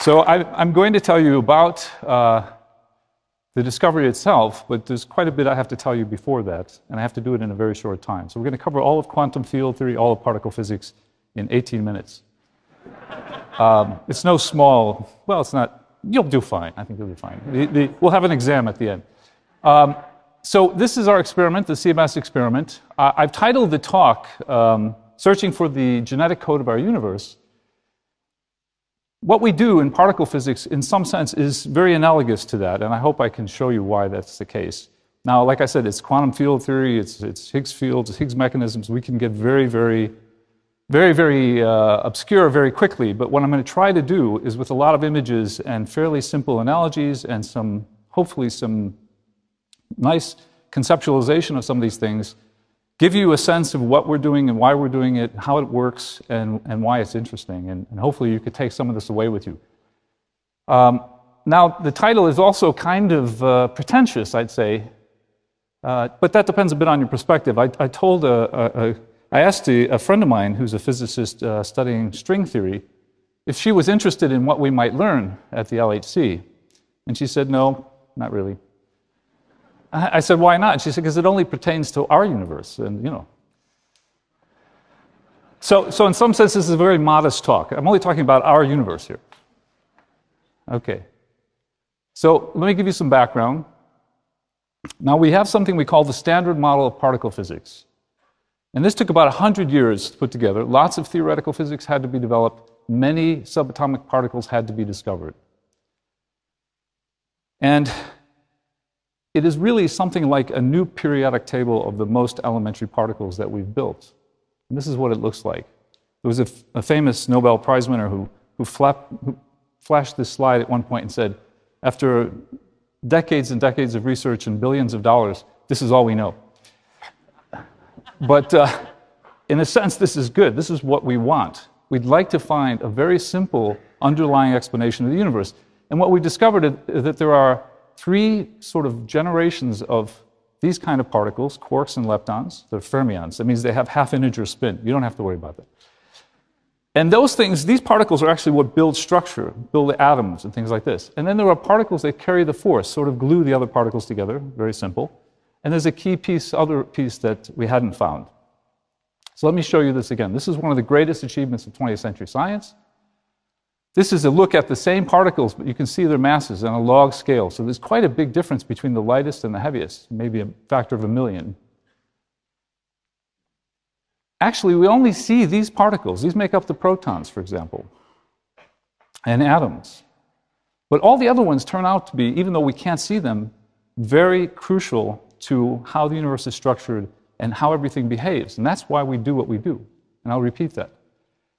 So I'm going to tell you about the discovery itself, but there's quite a bit I have to tell you before that, and I have to do it in a very short time. So we're going to cover all of quantum field theory, all of particle physics in 18 minutes. It's no small, well, it's not, you'll do fine. I think you'll do fine. We'll have an exam at the end. So this is our experiment, the CMS experiment. I've titled the talk, Searching for the Genetic Code of Our Universe. What we do in particle physics, in some sense, is very analogous to that, and I hope I can show you why that's the case. Now, like I said, it's quantum field theory, it's Higgs fields, it's Higgs mechanisms. We can get very, very obscure very quickly, but what I'm going to try to do is, with a lot of images and fairly simple analogies and some, hopefully some nice conceptualization of some of these things, give you a sense of what we're doing and why we're doing it, how it works, and why it's interesting. And hopefully you could take some of this away with you. Now, the title is also kind of pretentious, I'd say, but that depends a bit on your perspective. I asked a friend of mine who's a physicist studying string theory if she was interested in what we might learn at the LHC. And she said, no, not really. I said, why not? She said, because it only pertains to our universe, and you know. So in some sense, this is a very modest talk. I'm only talking about our universe here. Okay. So let me give you some background. Now, we have something we call the Standard Model of Particle Physics. And this took about 100 years to put together. Lots of theoretical physics had to be developed. Many subatomic particles had to be discovered. And it is really something like a new periodic table of the most elementary particles that we've built. And this is what it looks like. There was a famous Nobel Prize winner who flashed this slide at one point and said, after decades and decades of research and billions of dollars, this is all we know. But in a sense, this is good. This is what we want. We'd like to find a very simple underlying explanation of the universe. And what we discovered is that there are three sort of generations of these kind of particles, quarks and leptons. They're fermions. That means they have half-integer spin. You don't have to worry about that. And those things, these particles are actually what build structure, build atoms and things like this. And then there are particles that carry the force, sort of glue the other particles together, very simple. And there's a key piece, other piece that we hadn't found. So let me show you this again. This is one of the greatest achievements of 20th century science. This is a look at the same particles, but you can see their masses on a log scale. So there's quite a big difference between the lightest and the heaviest, maybe a factor of 1,000,000. Actually, we only see these particles. These make up the protons, for example, and atoms. But all the other ones turn out to be, even though we can't see them, very crucial to how the universe is structured and how everything behaves. And that's why we do what we do. And I'll repeat that.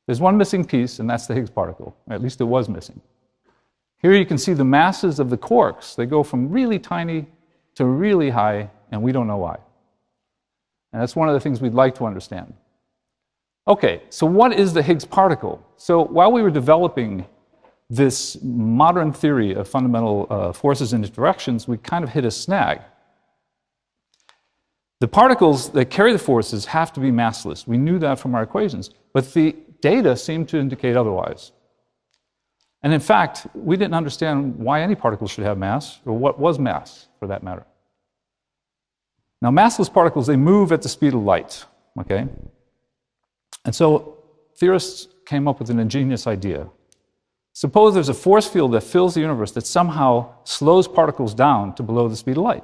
There's one missing piece, and that's the Higgs particle. At least it was missing. Here you can see the masses of the quarks. They go from really tiny to really high, and we don't know why. And that's one of the things we'd like to understand. Okay, so what is the Higgs particle? So while we were developing this modern theory of fundamental forces and interactions, we kind of hit a snag. The particles that carry the forces have to be massless. We knew that from our equations. But the data seemed to indicate otherwise. And in fact, we didn't understand why any particle should have mass, or what was mass, for that matter. Now, massless particles, they move at the speed of light, okay? And so theorists came up with an ingenious idea. Suppose there's a force field that fills the universe that somehow slows particles down to below the speed of light.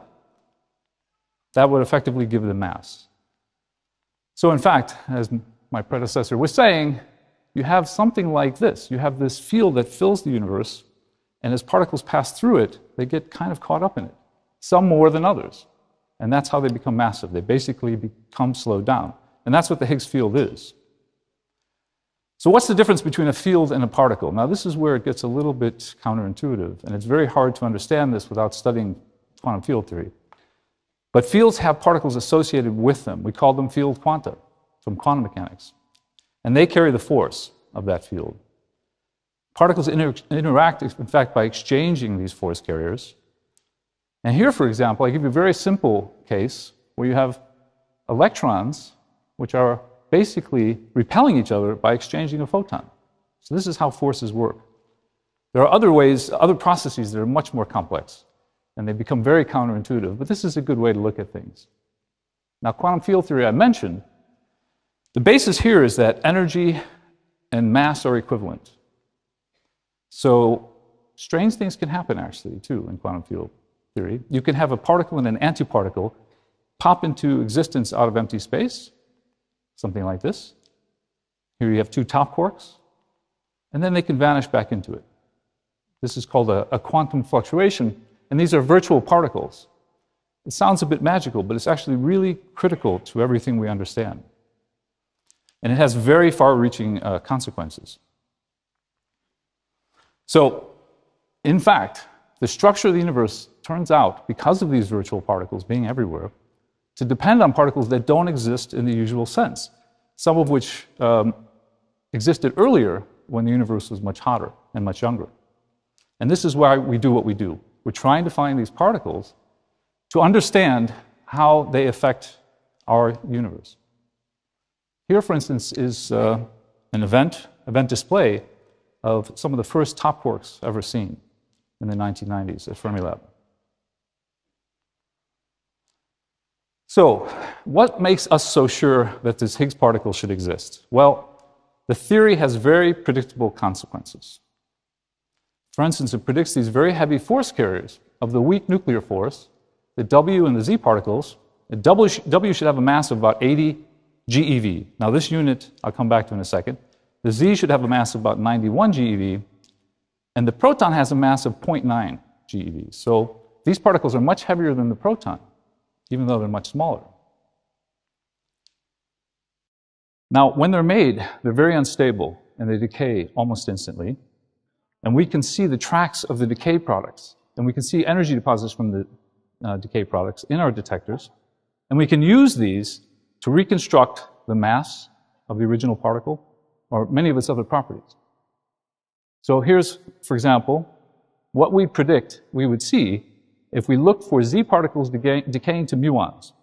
That would effectively give them mass. So in fact, as my predecessor was saying, you have something like this. You have this field that fills the universe, and as particles pass through it, they get kind of caught up in it, some more than others. And that's how they become massive. They basically become slowed down. And that's what the Higgs field is. So what's the difference between a field and a particle? Now, this is where it gets a little bit counterintuitive, and it's very hard to understand this without studying quantum field theory. But fields have particles associated with them. We call them field quanta, from quantum mechanics. And they carry the force of that field. Particles interact, in fact, by exchanging these force carriers. And here, for example, I give you a very simple case where you have electrons, which are basically repelling each other by exchanging a photon. So this is how forces work. There are other ways, other processes that are much more complex, and they become very counterintuitive, but this is a good way to look at things. Now, quantum field theory I mentioned, the basis here is that energy and mass are equivalent. So strange things can happen, actually, too, in quantum field theory. You can have a particle and an antiparticle pop into existence out of empty space, something like this. Here you have two top quarks, and then they can vanish back into it. This is called a quantum fluctuation, and these are virtual particles. It sounds a bit magical, but it's actually really critical to everything we understand. And it has very far-reaching consequences. So, in fact, the structure of the universe turns out, because of these virtual particles being everywhere, to depend on particles that don't exist in the usual sense, some of which existed earlier when the universe was much hotter and much younger. And this is why we do what we do. We're trying to find these particles to understand how they affect our universe. Here, for instance, is an event display of some of the first top quarks ever seen in the 1990s at Fermilab. So, what makes us so sure that this Higgs particle should exist? Well, the theory has very predictable consequences. For instance, it predicts these very heavy force carriers of the weak nuclear force, the W and the Z particles. The W should have a mass of about 80 GeV. Now this unit, I'll come back to in a second. The Z should have a mass of about 91 GeV, and the proton has a mass of 0.9 GeV. So these particles are much heavier than the proton, even though they're much smaller. Now, when they're made, they're very unstable, and they decay almost instantly. And we can see the tracks of the decay products, and we can see energy deposits from the decay products in our detectors. And we can use these to reconstruct the mass of the original particle, or many of its other properties. So here's, for example, what we predict we would see if we look for Z particles decaying to muons.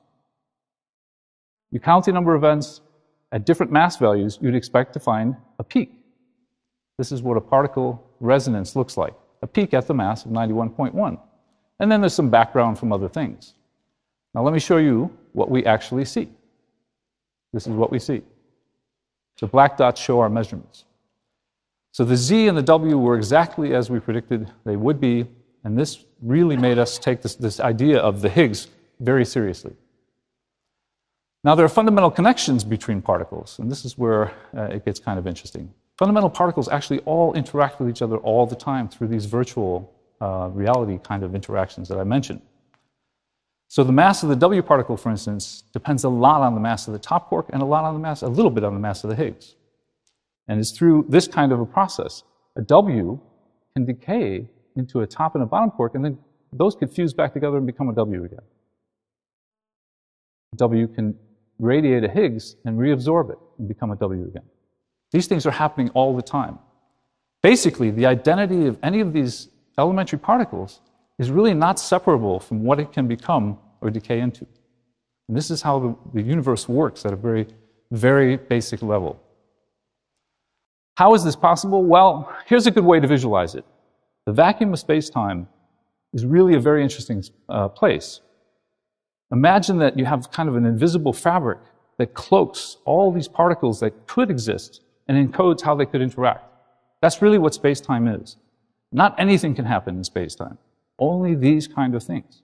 You count the number of events at different mass values, you'd expect to find a peak. This is what a particle resonance looks like, a peak at the mass of 91.1. And then there's some background from other things. Now let me show you what we actually see. This is what we see. The black dots show our measurements. So the Z and the W were exactly as we predicted they would be, and this really made us take this idea of the Higgs very seriously. Now there are fundamental connections between particles, and this is where it gets kind of interesting. Fundamental particles actually all interact with each other all the time through these virtual reality kind of interactions that I mentioned. So the mass of the W particle, for instance, depends a lot on the mass of the top quark and a little bit on the mass of the Higgs. And it's through this kind of a process. A W can decay into a top and a bottom quark, and then those can fuse back together and become a W again. A W can radiate a Higgs and reabsorb it and become a W again. These things are happening all the time. Basically, the identity of any of these elementary particles is really not separable from what it can become or decay into. And this is how the universe works at a very, very basic level. How is this possible? Well, here's a good way to visualize it. The vacuum of space-time is really a very interesting place. Imagine that you have kind of an invisible fabric that cloaks all these particles that could exist and encodes how they could interact. That's really what space-time is. Not anything can happen in space-time. Only these kind of things.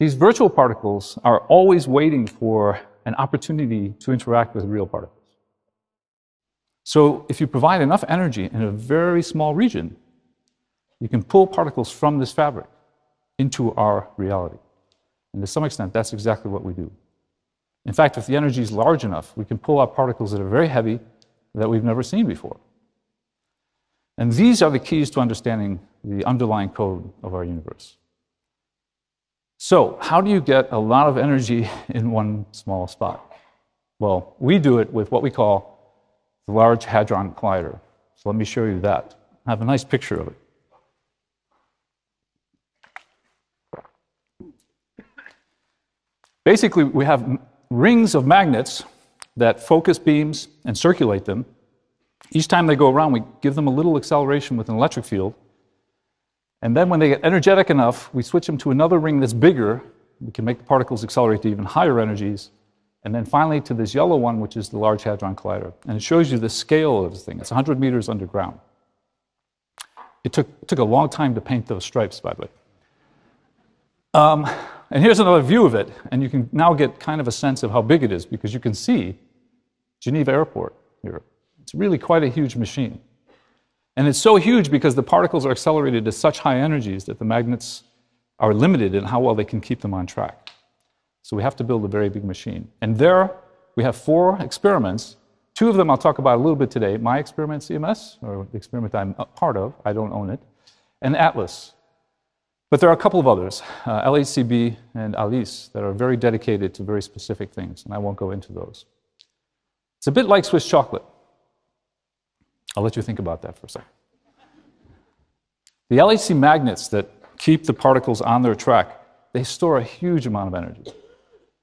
These virtual particles are always waiting for an opportunity to interact with real particles. So if you provide enough energy in a very small region, you can pull particles from this fabric into our reality. And to some extent, that's exactly what we do. In fact, if the energy is large enough, we can pull out particles that are very heavy that we've never seen before. And these are the keys to understanding the underlying code of our universe. So, how do you get a lot of energy in one small spot? Well, we do it with what we call the Large Hadron Collider. So let me show you that. I have a nice picture of it. Basically, we have rings of magnets that focus beams and circulate them. Each time they go around, we give them a little acceleration with an electric field. And then when they get energetic enough, we switch them to another ring that's bigger. We can make the particles accelerate to even higher energies. And then finally to this yellow one, which is the Large Hadron Collider. And it shows you the scale of this thing. It's 100 meters underground. It took a long time to paint those stripes, by the way. And here's another view of it. And you can now get kind of a sense of how big it is, because you can see Geneva Airport here. It's really quite a huge machine. And it's so huge because the particles are accelerated to such high energies that the magnets are limited in how well they can keep them on track. So we have to build a very big machine. And there we have 4 experiments. 2 of them I'll talk about a little bit today. My experiment, CMS, or the experiment I'm a part of, I don't own it, and ATLAS. But there are a couple of others, LHCB and ALICE, that are very dedicated to very specific things, and I won't go into those. It's a bit like Swiss chocolate. I'll let you think about that for a second. The LHC magnets that keep the particles on their track, they store a huge amount of energy.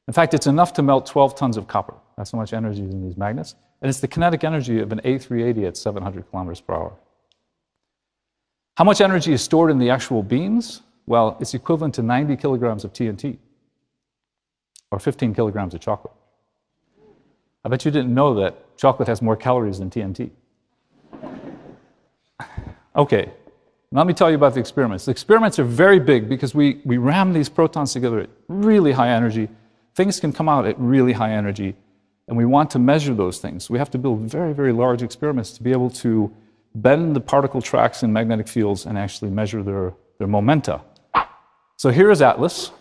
In fact, it's enough to melt 12 tons of copper. That's how much energy is in these magnets. And it's the kinetic energy of an A380 at 700 kilometers per hour. How much energy is stored in the actual beams? Well, it's equivalent to 90 kilograms of TNT, or 15 kilograms of chocolate. I bet you didn't know that chocolate has more calories than TNT. Okay, now let me tell you about the experiments. The experiments are very big because we ram these protons together at really high energy. Things can come out at really high energy, and we want to measure those things. We have to build very, very large experiments to be able to bend the particle tracks in magnetic fields and actually measure their momenta. So here is ATLAS,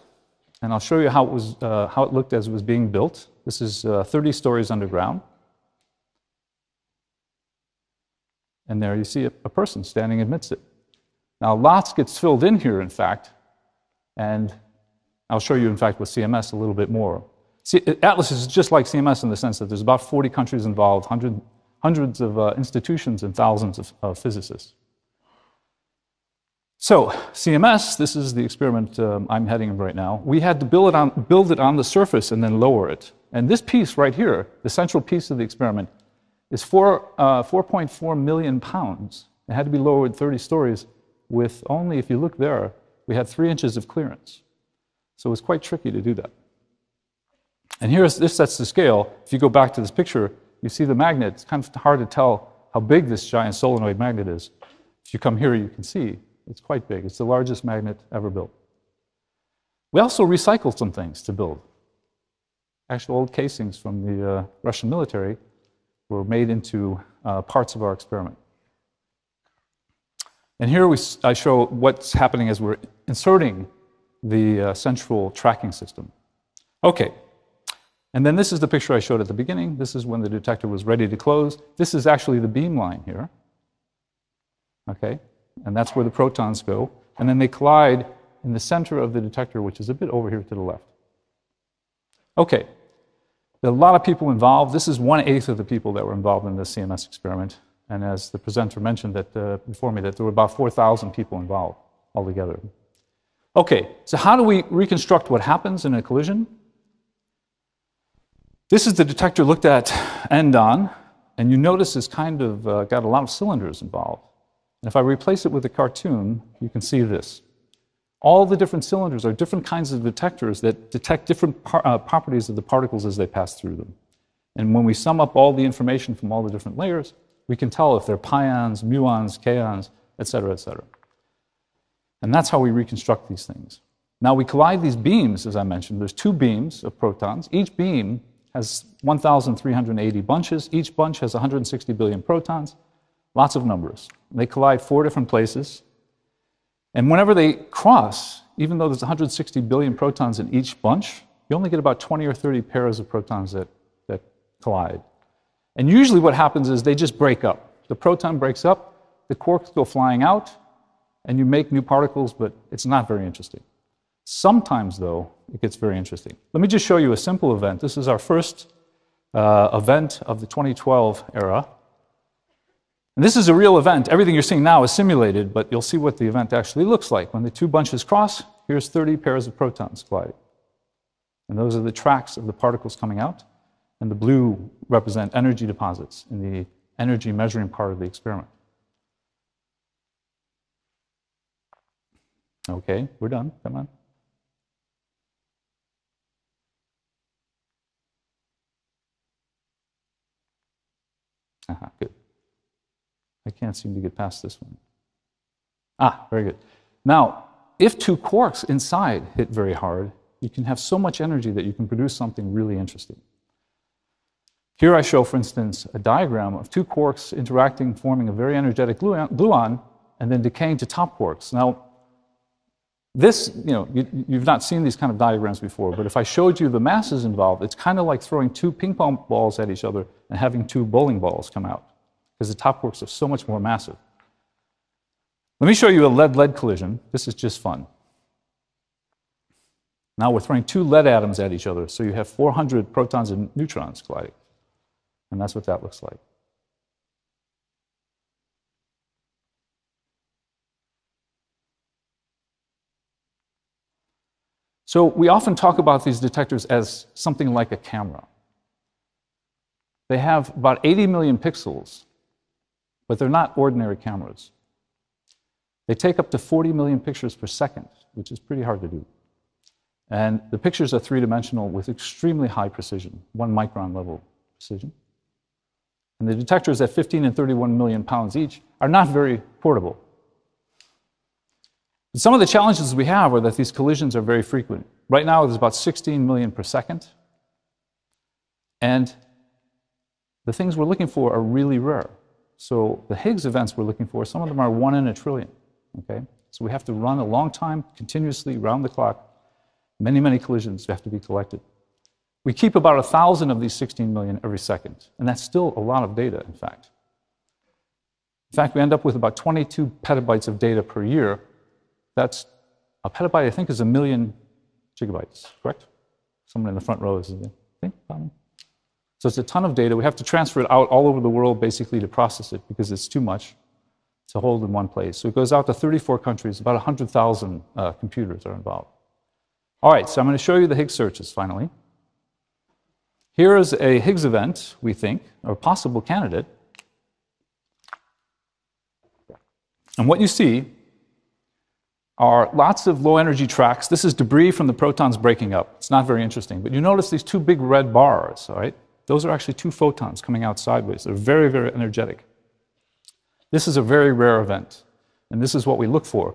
and I'll show you how it looked as it was being built. This is 30 stories underground. And there you see a person standing amidst it. Now, lots gets filled in here, in fact, and I'll show you, in fact, with CMS a little bit more. See, ATLAS is just like CMS in the sense that there's about 40 countries involved, hundreds of institutions, and thousands of physicists. So, CMS, this is the experiment I'm heading right now. We had to build it on the surface and then lower it. And this piece right here, the central piece of the experiment, is 4.4 million pounds. It had to be lowered 30 stories with only, if you look there, we had 3 inches of clearance. So it was quite tricky to do that. And here's, this sets the scale. If you go back to this picture, you see the magnet. It's kind of hard to tell how big this giant solenoid magnet is. If you come here, you can see it's quite big. It's the largest magnet ever built. We also recycled some things to build. Actual old casings from the Russian military were made into parts of our experiment. And here I show what's happening as we're inserting the central tracking system. Okay, and then this is the picture I showed at the beginning. This is when the detector was ready to close. This is actually the beam line here, okay? And that's where the protons go. And then they collide in the center of the detector, which is a bit over here to the left. Okay. There are a lot of people involved. This is 1/8 of the people that were involved in the CMS experiment. And as the presenter mentioned that, before me, that there were about 4,000 people involved altogether. Okay, so how do we reconstruct what happens in a collision? This is the detector looked at end on. And you notice it's kind of got a lot of cylinders involved. And if I replace it with a cartoon, you can see this. All the different cylinders are different kinds of detectors that detect different properties of the particles as they pass through them. And when we sum up all the information from all the different layers, we can tell if they're pions, muons, kaons, etc., etc. And that's how we reconstruct these things. Now we collide these beams, as I mentioned. There's 2 beams of protons. Each beam has 1,380 bunches. Each bunch has 160 billion protons. Lots of numbers. They collide 4 different places. And whenever they cross, even though there's 160 billion protons in each bunch, you only get about 20 or 30 pairs of protons that collide. And usually what happens is they just break up. The proton breaks up, the quarks go flying out, and you make new particles, but it's not very interesting. Sometimes, though, it gets very interesting. Let me just show you a simple event. This is our first event of the 2012 era. And this is a real event. Everything you're seeing now is simulated, but you'll see what the event actually looks like. When the 2 bunches cross, here's 30 pairs of protons colliding. And those are the tracks of the particles coming out. and the blue represent energy deposits in the energy measuring part of the experiment. Okay, we're done. Come on. Good. I can't seem to get past this one. Very good. Now, if two quarks inside hit very hard, you can have so much energy that you can produce something really interesting. Here I show, for instance, a diagram of two quarks interacting, forming a very energetic gluon, and then decaying to top quarks. Now, this, you've not seen these kind of diagrams before, but if I showed you the masses involved, it's kind of like throwing two ping pong balls at each other and having two bowling balls come out, because the top quarks are so much more massive. Let me show you a lead-lead collision. This is just fun. Now we're throwing two lead atoms at each other, so you have 400 protons and neutrons colliding. And that's what that looks like. So we often talk about these detectors as something like a camera. They have about 80 million pixels, but they're not ordinary cameras. They take up to 40 million pictures per second, which is pretty hard to do. And the pictures are three-dimensional with extremely high precision, 1 micron level precision. And the detectors at 15 and 31 million pounds each are not very portable. Some of the challenges we have are that these collisions are very frequent. Right now, there's about 16 million per second. And the things we're looking for are really rare. So the Higgs events we're looking for, some of them are 1 in a trillion. Okay? So we have to run a long time, continuously, round the clock. Many, many collisions have to be collected. We keep about 1,000 of these 16 million every second. And that's still a lot of data, in fact. In fact, we end up with about 22 petabytes of data per year. That's a petabyte, I think, is 1 million gigabytes, correct? Someone in the front row is there. So it's a ton of data. We have to transfer it out all over the world, basically, to process it, because it's too much to hold in one place. So it goes out to 34 countries. About 100,000 computers are involved. All right, so I'm going to show you the Higgs searches, finally. Here is a Higgs event, we think, or possible candidate. And what you see are lots of low-energy tracks. This is debris from the protons breaking up. It's not very interesting. But you notice these two big red bars, all right? Those are actually two photons coming out sideways. They're very, very energetic. This is a very rare event, and this is what we look for.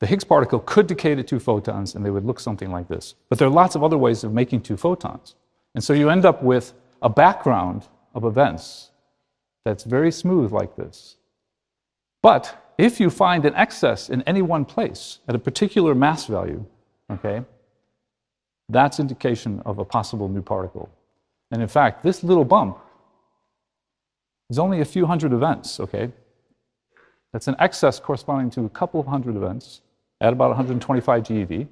The Higgs particle could decay to two photons, and they would look something like this. But there are lots of other ways of making two photons. And so you end up with a background of events that's very smooth like this. But if you find an excess in any one place at a particular mass value, okay, that's indication of a possible new particle. And in fact, this little bump is only a few hundred events, okay? That's an excess corresponding to a couple of hundred events at about 125 GeV.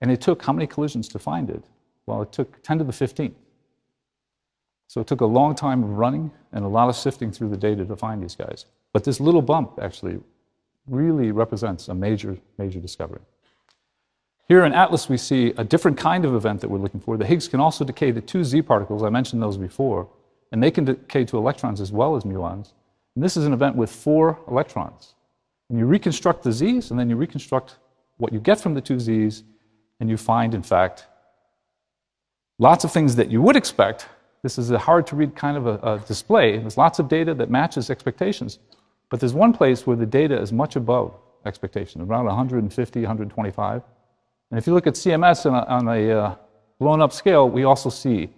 And it took how many collisions to find it? Well, it took 10 to the 15th. So it took a long time of running and a lot of sifting through the data to find these guys. But this little bump actually really represents a major, major discovery. Here in ATLAS, we see a different kind of event that we're looking for. The Higgs can also decay to two Z particles. I mentioned those before. And they can decay to electrons as well as muons. And this is an event with 4 electrons. And you reconstruct the Z's, and then you reconstruct what you get from the two Z's, and you find, in fact, lots of things that you would expect. This is a hard-to-read kind of a display. There's lots of data that matches expectations. But there's one place where the data is much above expectation, around 150, 125. And if you look at CMS on a blown-up scale, we also see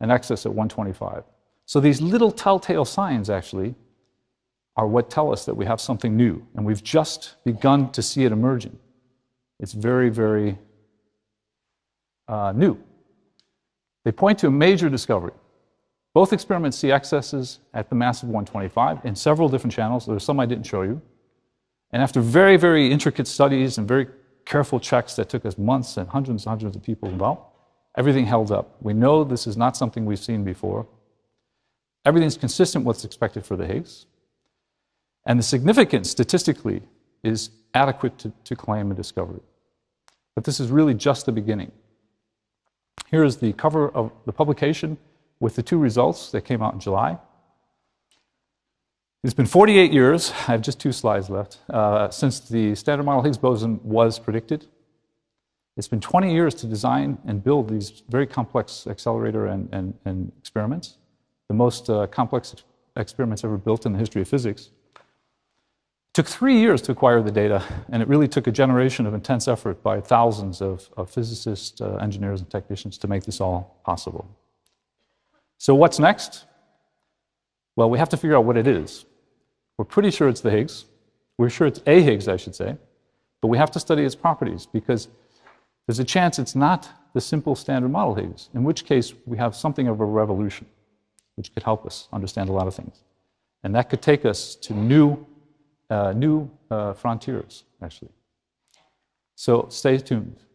an excess at 125. So these little telltale signs, actually, are what tell us that we have something new, and we've just begun to see it emerging. It's very, very new. They point to a major discovery. Both experiments see excesses at the mass of 125 in several different channels. There are some I didn't show you. And after very, very intricate studies and very careful checks that took us months and hundreds of people involved, everything held up. We know this is not something we've seen before. Everything's consistent with what's expected for the Higgs. And the significance statistically is adequate to claim a discovery. But this is really just the beginning. Here is the cover of the publication. with the two results that came out in July. It's been 48 years, I have just two slides left, since the Standard Model Higgs boson was predicted. It's been 20 years to design and build these very complex accelerator and experiments, the most complex experiments ever built in the history of physics. It took 3 years to acquire the data, and it really took a generation of intense effort by thousands of physicists, engineers, and technicians to make this all possible. So what's next? Well, we have to figure out what it is. We're pretty sure it's the Higgs. We're sure it's a Higgs, I should say, but we have to study its properties because there's a chance it's not the simple Standard Model Higgs, in which case we have something of a revolution, which could help us understand a lot of things. And that could take us to new frontiers, actually. So stay tuned.